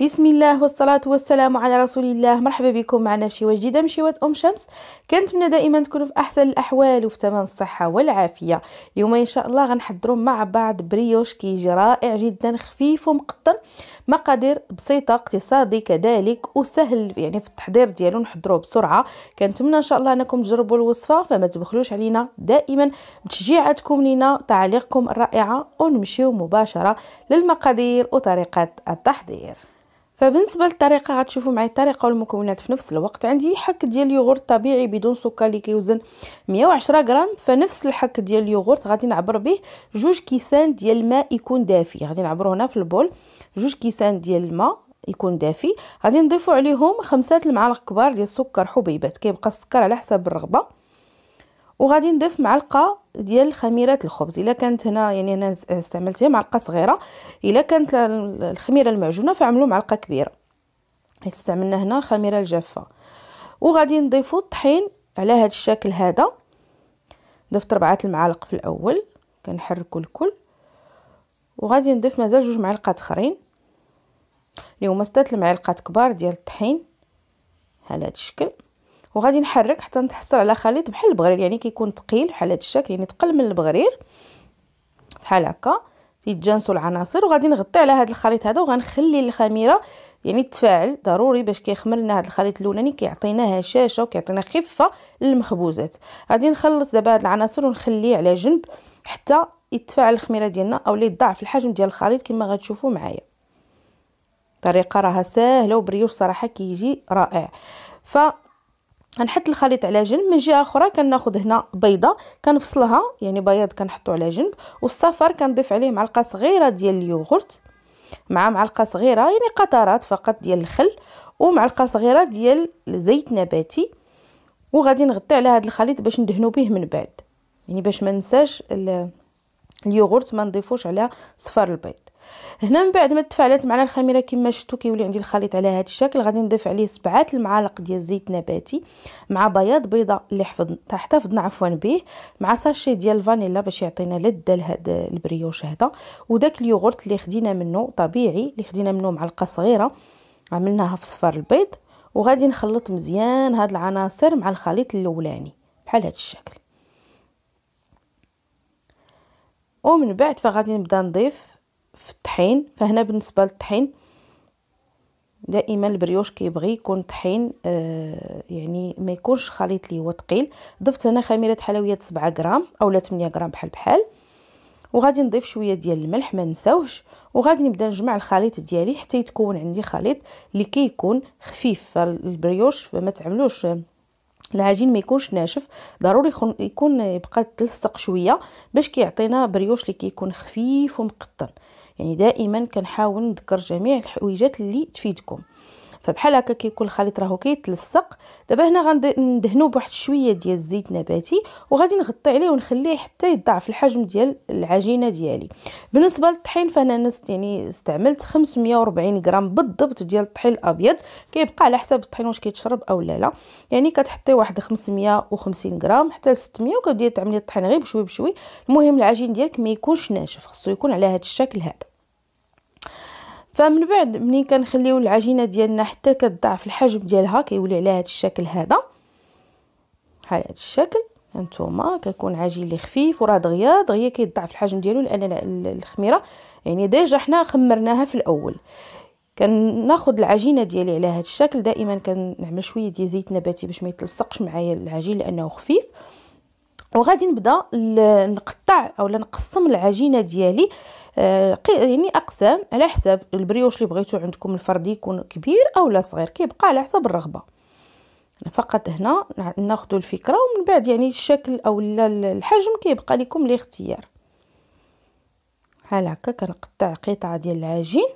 بسم الله والصلاة والسلام على رسول الله. مرحبا بكم معنا في شوة جديدة من شوة أم شمس. كنتمنى دائما تكونوا في أحسن الأحوال وفي تمام الصحة والعافية. اليوم إن شاء الله غنحضروا مع بعض بريوش كيجي رائع جدا، خفيف ومقطن، مقادير بسيطة، اقتصادي كذلك وسهل يعني في التحضير ديالو، نحضروه بسرعة. كنتمنى إن شاء الله أنكم تجربوا الوصفة، فما تبخلوش علينا دائما بتشجيعاتكم لينا، تعليقكم الرائعة، ونمشيو مباشرة للمقادير وطريقة التحضير. فبالنسبه للطريقه غتشوفوا معايا الطريقه والمكونات في نفس الوقت. عندي حك ديال اليوغورت طبيعي بدون سكر اللي كيوزن 110 غرام، فنفس الحك ديال اليوغورت غادي نعبر به 2 كيسان ديال الماء يكون دافي. غادي نعبرو هنا في البول 2 كيسان ديال الماء يكون دافي. غادي نضيفوا عليهم 5 المعالق كبار ديال السكر حبيبات، كيبقى السكر على حسب الرغبه. وغادي نضيف معلقه ديال خميره الخبز، الا كانت هنا يعني انا استعملتها معلقه صغيره، الا كانت الخميره المعجونه فعملوا معلقه كبيره، حيت استعملنا هنا الخميره الجافه. وغادي نضيفوا الطحين على هذا الشكل هذا، ضفت 4 المعالق في الاول، كنحركوا الكل. وغادي نضيف مازال 2 معالق اخرين اللي هما 6 المعالق كبار ديال الطحين على هذا الشكل. وغادي نحرك حتى نتحصل على خليط بحال البغرير، يعني كيكون ثقيل بحال هذا الشكل، يعني تقل من البغرير بحال هكا، يتجانسوا العناصر. وغادي نغطي على هذا الخليط هذا وغنخلي الخميره يعني تفاعل، ضروري باش كيخمر لنا هذا الخليط الاولاني، كيعطينا هشاشه وكيعطينا خفه للمخبوزات. غادي نخلط دابا هاد العناصر ونخليه على جنب حتى يتفاعل الخميره ديالنا او يضاعف الحجم ديال الخليط كما غتشوفوا معايا. الطريقه راها ساهله وبريوش صراحه كيجي رائع. ف غنحط الخليط على جنب. من جهه اخرى كناخذ هنا بيضه كنفصلها، يعني بياض كنحطو على جنب، والصفار كنضيف عليه معلقه صغيره ديال اليوغورت مع معلقه صغيره يعني قطرات فقط ديال الخل، ومعلقه صغيره ديال زيت نباتي. وغادي نغطي على هذا الخليط باش ندهنو به من بعد، يعني باش ما ننساش اليوغورت، ما نضيفوش على صفار البيض. هنا من بعد ما تفاعلت معنا الخميره كما شفتوا كيولي عندي الخليط على هذا الشكل، غادي نضيف عليه 7 المعالق ديال زيت نباتي مع بياض بيضه اللي حتفظنا عفوا به، مع ساشي ديال الفانيلا باش يعطينا لذه لهاد البريوش هذا. وداك اليوغورت اللي خدينا منه طبيعي، اللي خدينا منه معلقه صغيره عملناها في صفار البيض. وغادي نخلط مزيان هاد العناصر مع الخليط الاولاني بحال هذا الشكل. ومن بعد فغادي نبدا نضيف في الطحين. فهنا بالنسبه للطحين دائما البريوش كيبغي يكون طحين يعني ما يكونش خليط اللي هو ثقيل. ضفت هنا خميره حلويات 7 غرام اولا 8 غرام بحال. وغادي نضيف شويه ديال الملح ما نساوش. وغادي نبدا نجمع الخليط ديالي حتى يتكون عندي خليط اللي كيكون خفيف. فالبريوش فما تعملوش العجين ما يكونش ناشف، ضروري يكون يبقى تلصق شويه باش كيعطينا بريوش اللي كيكون خفيف ومقطن. يعني دائما كنحاول نذكر جميع الحويجات اللي تفيدكم. فبحال هكا كيكون الخليط راهو كيتلصق. دابا هنا غندهنو بواحد شويه ديال الزيت نباتي، وغادي نغطي عليه ونخليه حتى يضاعف الحجم ديال العجينه ديالي. بالنسبه للطحين فانا يعني استعملت 540 غرام بالضبط ديال الطحين الابيض، كيبقى على حسب الطحين واش كيتشرب او لا، يعني كتحطي واحد 550 غرام حتى 600، وكديري تعملي الطحين غير بشوي بشوي. المهم العجين ديالك ما يكونش ناشف، خصو يكون على هذا الشكل هذا. فمن بعد منين كنخليو العجينه ديالنا حتى كتضاعف الحجم ديالها، كيولي على هذا الشكل هذا بحال هذا الشكل. هانتوما كيكون عجين اللي خفيف وراه دغيا دغيا كيضاعف الحجم ديالو، لان الخميره يعني ديجا حنا خمرناها في الاول. كناخذ العجينه ديالي على هذا الشكل. دائما كنعمل شويه ديال زيت نباتي باش ما يتلصقش معايا العجين لانه خفيف. وغادي نبدا نقطع اولا نقسم العجينه ديالي يعني اقسام على حساب البريوش اللي بغيتو عندكم الفردي يكون كبير اولا صغير، كيبقى على حسب الرغبه. انا فقط هنا ناخذوا الفكره، ومن بعد يعني الشكل اولا الحجم كيبقى لكم الاختيار. بحال هكا كنقطع قطعه ديال العجين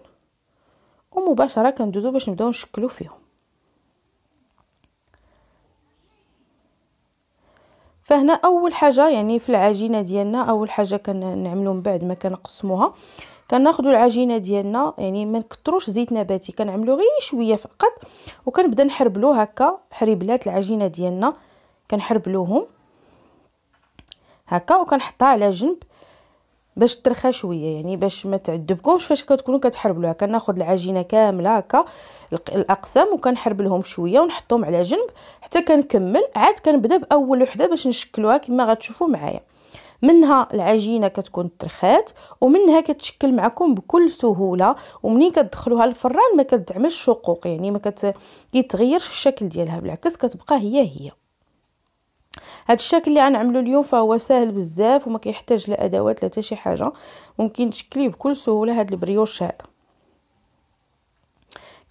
ومباشره كندوزو باش نبداو نشكلو فيهم. فهنا اول حاجه يعني في العجينه ديالنا، اول حاجه كنعملو من بعد ما كنقسموها كناخذوا العجينه ديالنا، يعني ما نكثروش زيت نباتي، كنعملو غير شويه فقط. وكنبدا نحربلو هكا حريبلات العجينه ديالنا، كنحربلوهم هكا وكنحطها على جنب باش ترخى شويه، يعني باش ما تعذبكمش فاش كتكونوا كتحربلوها. كناخذ العجينه كامله هكا الاقسام وكنحربلهم شويه ونحطهم على جنب حتى كنكمل. عاد كنبدا باول وحده باش نشكلوها كما غتشوفوا معايا. منها العجينه كتكون ترخات ومنها كتشكل معكم بكل سهوله، ومنين كتدخلوها الفران ما كتعملش شقوق، يعني ما كيتغيرش الشكل ديالها، بالعكس كتبقى هي. هاد الشكل اللي غنعملو اليوم فهو ساهل بزاف وما كيحتاج لا ادوات لا حتى شي حاجه، ممكن تشكليه بكل سهوله. هاد البريوش هذا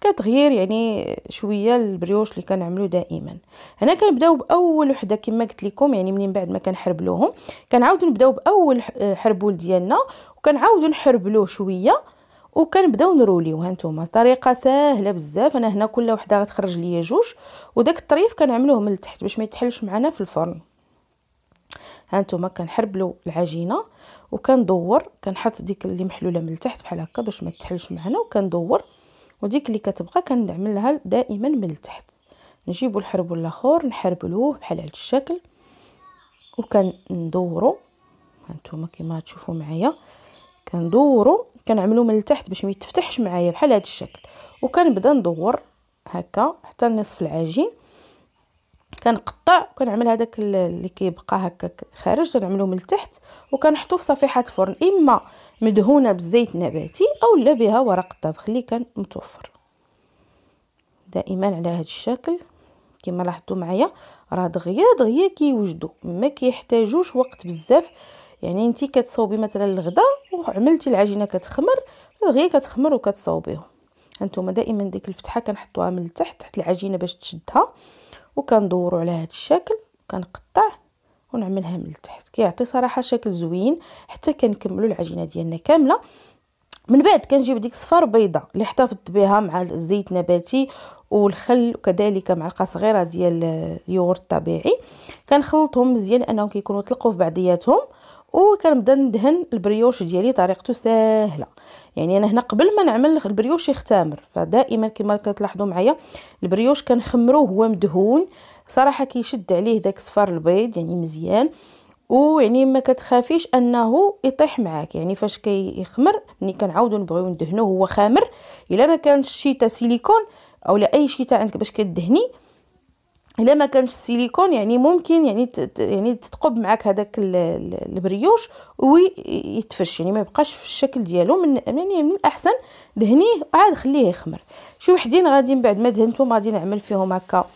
كتغير يعني شويه البريوش اللي كنعملو دائما. هنا كنبداو باول وحده كما قلت لكم، يعني منين بعد ما كنحربلوهم كنعاودو نبداو باول حربول ديالنا وكنعاودو نحربلوه شويه وكنبداو نروليو. هانتوما طريقه ساهله بزاف. انا هنا كل وحده غتخرج ليا جوج، وداك الطريف كنعملوه من التحت باش ما يتحلش معنا في الفرن. هانتوما كنحربلو العجينه وكندور، كنحط ديك اللي محلوله من التحت بحال هكا باش ما تتحلش معنا وكندور، وديك اللي كتبقى كندعمل لها دائما من التحت. نجيبو الحربول الاخر نحربلوه بحال هذا الشكل وكندورو. هانتوما كما تشوفوا معايا كندورو، كنعملو من التحت باش ما يتفتحش معايا بحال هذا الشكل، وكنبدا ندور هكا حتى نصف العجين. كنقطع وكنعمل هذاك اللي كيبقى هكا خارج كنعملو من التحت وكنحطو في صفيحه الفرن، اما مدهونه بالزيت نباتي اولا بها ورق الطبخ اللي كان متوفر دائما على هذا الشكل. كما لاحظتوا معايا راه دغيا دغيا كيوجدوا، ما كيحتاجوش وقت بزاف. يعني انتي كتصوبي مثلا الغدا وعملتي العجينه كتخمر دغيا كتخمر وكتصوبيهم. هانتوما دائما ديك الفتحه كنحطوها من التحت تحت العجينه باش تشدها، وكندورو على هذا الشكل كنقطع ونعملها من التحت. كيعطي صراحه شكل زوين حتى كنكملوا العجينه ديالنا كامله. من بعد كنجيب ديك صفار بيضه اللي احتفظت بها مع الزيت نباتي والخل وكذلك معلقه صغيره ديال اليوغورت الطبيعي، كنخلطهم مزيان انهم كيكونوا طلقوا في بعضياتهم. وكنبدا ندهن البريوش ديالي. طريقته ساهله، يعني انا هنا قبل ما نعمل البريوش يختمر، فدائما كما كتلاحظوا معايا البريوش كنخمروه هو مدهون. صراحه كيشد عليه داك صفار البيض يعني مزيان، ويعني ما كتخافيش انه يطيح معاك. يعني فاش كيخمر ملي كنعاودو نبغيو ندهنوه هو خامر، الا ما كانش شي تا سيليكون اولا اي شي تا عندك باش كدهني، الا ما كانش السيليكون يعني ممكن يعني تتقب معاك هذاك البريوش ويتفرش، يعني ما يبقاش في الشكل ديالو. من الاحسن دهنيه عاد خليه يخمر. شي وحدين غادي من بعد ما دهنتهم غادي نعمل فيهم هكا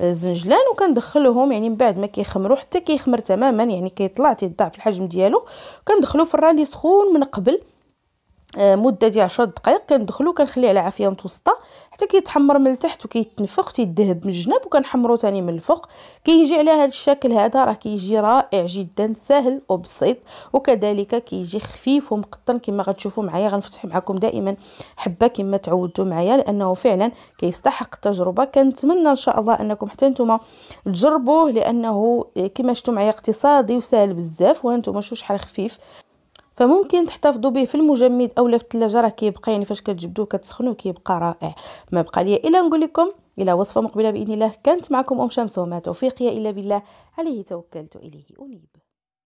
الزنجلان وكندخلهم، يعني من بعد ما كيخمروا حتى كيخمر تماما، يعني كيطلع تيضاع في الحجم ديالو. كندخلو فران لي سخون من قبل مده ديال 10 دقائق، كندخلو كنخليه على عافيه متوسطه حتى كيتحمر من التحت وكيتنفخ تيذهب من الجناب، وكنحمرو ثاني من الفوق. كيجي على هذا الشكل هذا راه كيجي رائع جدا، سهل وبسيط، وكذلك كيجي خفيف ومقطن كما غتشوفوا معايا. غنفتح معكم دائما حبه كما تعودتوا معايا لانه فعلا كيستحق التجربه. كنتمنى ان شاء الله انكم حتى نتوما تجربوه لانه كما شفتوا معايا اقتصادي وسهل بزاف، وانتم شو شحال خفيف، فممكن تحتفظوا به في المجمد اولا في الثلاجه. راه كيبقى يعني فاش كتجبدوه كتسخنوه كيبقى رائع. ما بقى ليا الا نقول لكم الى وصفه مقبله باذن الله. كانت معكم ام شمس وما توفيقي الا بالله، عليه توكلت واليه انيب.